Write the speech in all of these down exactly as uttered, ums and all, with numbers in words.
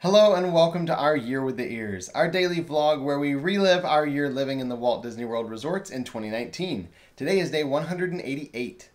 Hello and welcome to our Year with the Ears, our daily vlog where we relive our year living in the Walt Disney World Resorts in twenty nineteen. Today is day one hundred eighty-eight.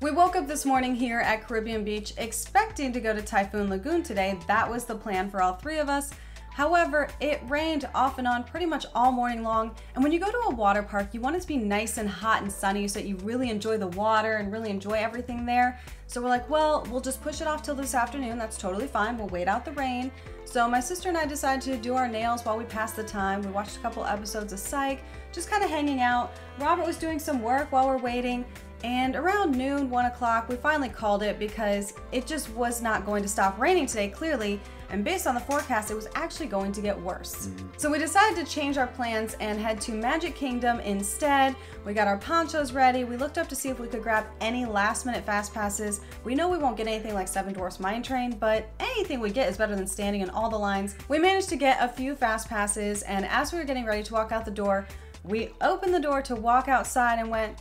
We woke up this morning here at Caribbean Beach expecting to go to Typhoon Lagoon today. That was the plan for all three of us. However, it rained off and on pretty much all morning long. And when you go to a water park, you want it to be nice and hot and sunny so that you really enjoy the water and really enjoy everything there. So we're like, well, we'll just push it off till this afternoon. That's totally fine. We'll wait out the rain. So my sister and I decided to do our nails while we passed the time. We watched a couple episodes of Psych, just kind of hanging out. Robert was doing some work while we're waiting. And around noon, one o'clock, we finally called it because it just was not going to stop raining today, clearly. And based on the forecast, it was actually going to get worse. Mm. So we decided to change our plans and head to Magic Kingdom instead. We got our ponchos ready. We looked up to see if we could grab any last minute fast passes. We know we won't get anything like Seven Dwarfs Mine Train, but anything we get is better than standing in all the lines. We managed to get a few fast passes, and as we were getting ready to walk out the door, we opened the door to walk outside and went,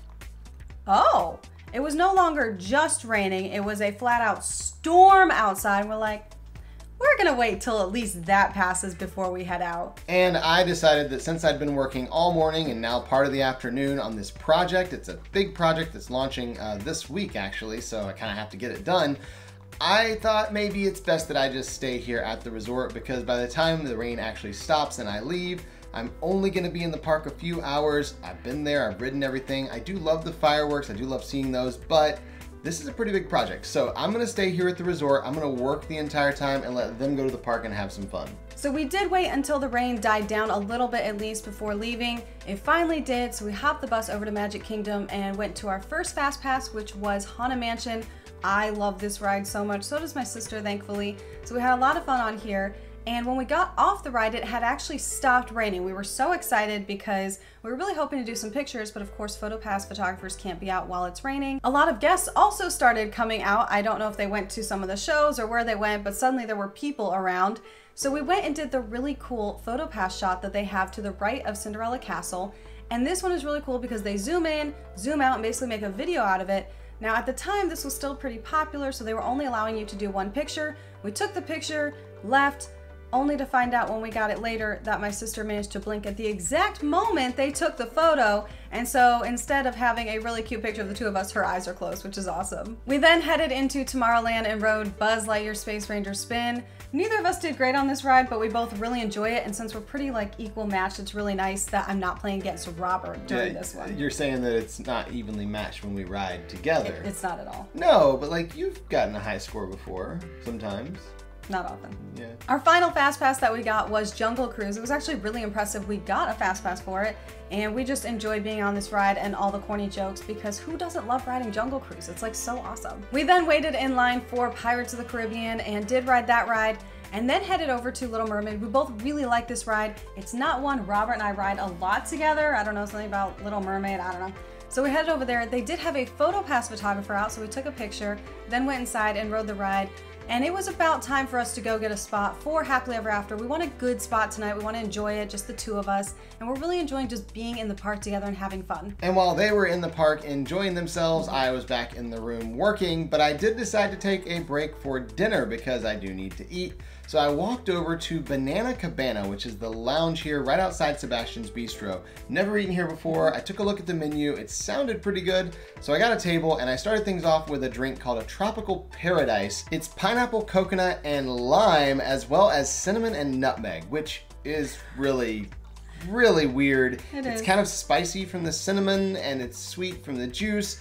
oh, it was no longer just raining. It was a flat out storm outside. And we're like, we're gonna wait till at least that passes before we head out. And I decided that since I'd been working all morning and now part of the afternoon on this project, it's a big project that's launching uh, this week actually, so I kind of have to get it done. I thought maybe it's best that I just stay here at the resort because by the time the rain actually stops and I leave, I'm only gonna be in the park a few hours. I've been there, I've ridden everything. I do love the fireworks, I do love seeing those, but this is a pretty big project. So I'm gonna stay here at the resort, I'm gonna work the entire time and let them go to the park and have some fun. So we did wait until the rain died down a little bit at least before leaving. It finally did, so we hopped the bus over to Magic Kingdom and went to our first Fast Pass, which was Haunted Mansion. I love this ride so much, so does my sister, thankfully. So we had a lot of fun on here. And when we got off the ride, it had actually stopped raining. We were so excited because we were really hoping to do some pictures, but of course PhotoPass photographers can't be out while it's raining. A lot of guests also started coming out. I don't know if they went to some of the shows or where they went, but suddenly there were people around. So we went and did the really cool PhotoPass shot that they have to the right of Cinderella Castle. And this one is really cool because they zoom in, zoom out, and basically make a video out of it. Now at the time, this was still pretty popular, so they were only allowing you to do one picture. We took the picture, left, only to find out when we got it later that my sister managed to blink at the exact moment they took the photo, and so instead of having a really cute picture of the two of us, her eyes are closed, which is awesome. We then headed into Tomorrowland and rode Buzz Lightyear Space Ranger Spin. Neither of us did great on this ride, but we both really enjoy it, and since we're pretty like equal matched, it's really nice that I'm not playing against Robert during yeah, this one. You're saying that it's not evenly matched when we ride together. It, it's not at all. No, but like you've gotten a high score before, sometimes. Not often. Yeah. Our final Fast Pass that we got was Jungle Cruise. It was actually really impressive. We got a Fast Pass for it, and we just enjoyed being on this ride and all the corny jokes because who doesn't love riding Jungle Cruise? It's like so awesome. We then waited in line for Pirates of the Caribbean and did ride that ride, and then headed over to Little Mermaid. We both really like this ride. It's not one Robert and I ride a lot together. I don't know, something about Little Mermaid, I don't know. So we headed over there. They did have a PhotoPass photographer out, so we took a picture, then went inside and rode the ride. And it was about time for us to go get a spot for Happily Ever After. We want a good spot tonight. We want to enjoy it, just the two of us. And we're really enjoying just being in the park together and having fun. And while they were in the park enjoying themselves, I was back in the room working, but I did decide to take a break for dinner because I do need to eat. So I walked over to Banana Cabana, which is the lounge here right outside Sebastian's Bistro. Never eaten here before. I took a look at the menu. It sounded pretty good. So I got a table and I started things off with a drink called a Tropical Paradise. It's pineapple, coconut, and lime, as well as cinnamon and nutmeg, which is really, really weird. It is. It's kind of spicy from the cinnamon and it's sweet from the juice.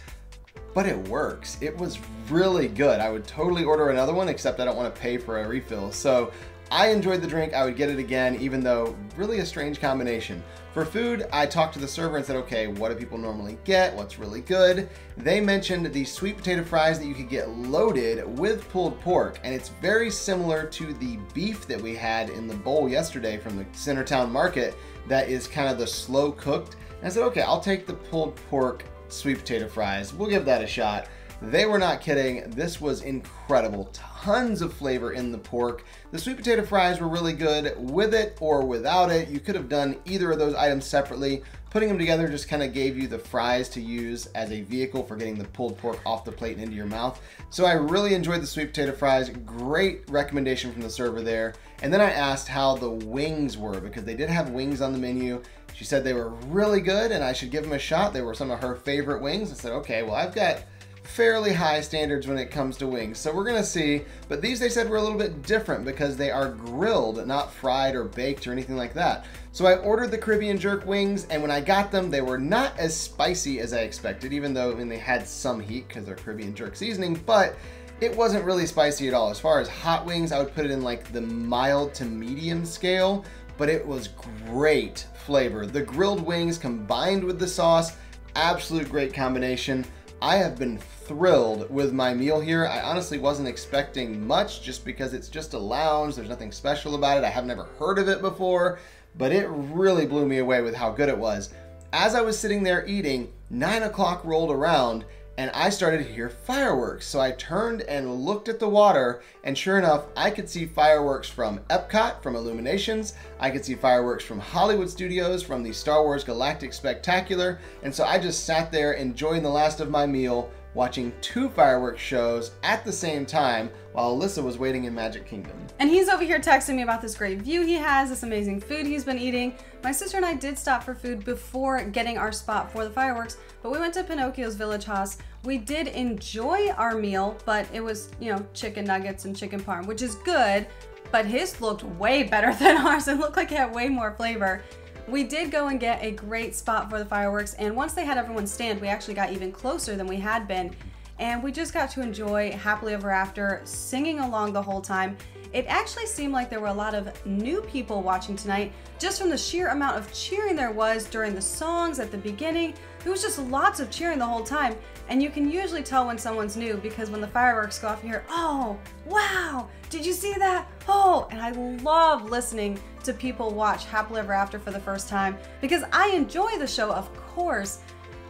But it works. It was really good. I would totally order another one, except I don't want to pay for a refill. So I enjoyed the drink. I would get it again, even though really a strange combination. For food, I talked to the server and said, okay, what do people normally get? What's really good? They mentioned the sweet potato fries that you could get loaded with pulled pork. And it's very similar to the beef that we had in the bowl yesterday from the Centertown Market that is kind of the slow cooked. And I said, okay, I'll take the pulled pork sweet potato fries. We'll give that a shot. They were not kidding. This was incredible. Tons of flavor in the pork. The sweet potato fries were really good with it or without it. You could have done either of those items separately, Putting them together just kind of gave you the fries to use as a vehicle for getting the pulled pork off the plate and into your mouth. So I really enjoyed the sweet potato fries. Great recommendation from the server there. And then I asked how the wings were, because they did have wings on the menu. She said they were really good and I should give them a shot. They were some of her favorite wings. I said, okay, well, I've got fairly high standards when it comes to wings, so we're gonna see. But these, they said, were a little bit different because they are grilled, not fried or baked or anything like that. So I ordered the Caribbean jerk wings, and when I got them, they were not as spicy as I expected, even though, I mean, they had some heat because they're Caribbean jerk seasoning, but it wasn't really spicy at all. As far as hot wings, I would put it in like the mild to medium scale, but it was great flavor. The grilled wings combined with the sauce, absolute great combination. I have been thrilled with my meal here. I honestly wasn't expecting much just because it's just a lounge. There's nothing special about it. I have never heard of it before, but it really blew me away with how good it was. As I was sitting there eating, nine o'clock rolled around and I started to hear fireworks. So I turned and looked at the water, and sure enough, I could see fireworks from Epcot, from Illuminations. I could see fireworks from Hollywood Studios, from the Star Wars Galactic Spectacular. And so I just sat there enjoying the last of my meal, watching two fireworks shows at the same time while Alyssa was waiting in Magic Kingdom. And he's over here texting me about this great view he has, this amazing food he's been eating. My sister and I did stop for food before getting our spot for the fireworks, but we went to Pinocchio's Village House. We did enjoy our meal, but it was, you know, chicken nuggets and chicken parm, which is good, but his looked way better than ours. It looked like it had way more flavor. We did go and get a great spot for the fireworks, and once they had everyone stand, we actually got even closer than we had been, and we just got to enjoy Happily Ever After, singing along the whole time. It actually seemed like there were a lot of new people watching tonight, just from the sheer amount of cheering there was during the songs at the beginning. There was just lots of cheering the whole time, and you can usually tell when someone's new, because when the fireworks go off, you hear, oh, wow, did you see that? Oh, and I love listening to people watch Happily Ever After for the first time, because I enjoy the show, of course,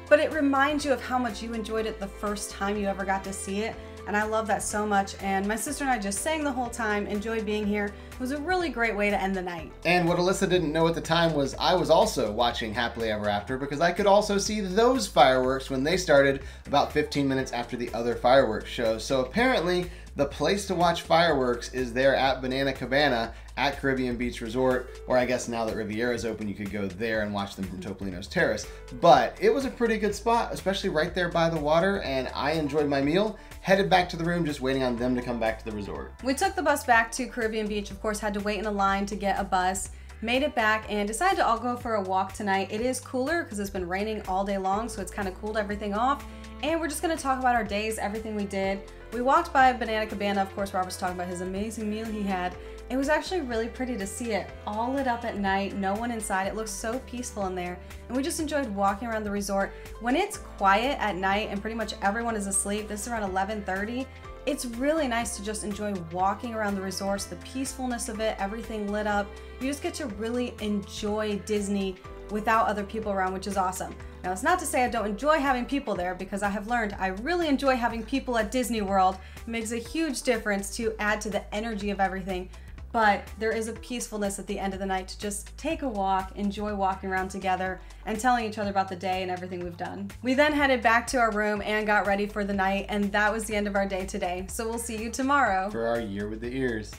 but it reminds you of how much you enjoyed it the first time you ever got to see it. And I love that so much. And my sister and I just sang the whole time, enjoyed being here. It was a really great way to end the night. And what Alyssa didn't know at the time was I was also watching Happily Ever After, because I could also see those fireworks when they started about fifteen minutes after the other fireworks show. So apparently the place to watch fireworks is there at Banana Cabana at Caribbean Beach Resort, or I guess now that Riviera's open, you could go there and watch them from Topolino's Terrace. But it was a pretty good spot, especially right there by the water, and I enjoyed my meal. Headed back to the room, just waiting on them to come back to the resort. We took the bus back to Caribbean Beach, of course, had to wait in a line to get a bus, made it back, and decided to all go for a walk tonight. It is cooler because it's been raining all day long, so it's kind of cooled everything off. And we're just gonna talk about our days, everything we did. We walked by Banana Cabana, of course, Robert's talking about his amazing meal he had. It was actually really pretty to see it, all lit up at night, no one inside. It looks so peaceful in there. And we just enjoyed walking around the resort. When it's quiet at night and pretty much everyone is asleep, this is around eleven thirty, it's really nice to just enjoy walking around the resorts, the peacefulness of it, everything lit up. You just get to really enjoy Disney without other people around, which is awesome. Now, it's not to say I don't enjoy having people there, because I have learned I really enjoy having people at Disney World. It makes a huge difference to add to the energy of everything, but there is a peacefulness at the end of the night to just take a walk, enjoy walking around together, and telling each other about the day and everything we've done. We then headed back to our room and got ready for the night, and that was the end of our day today. So we'll see you tomorrow for our Year with the Ears.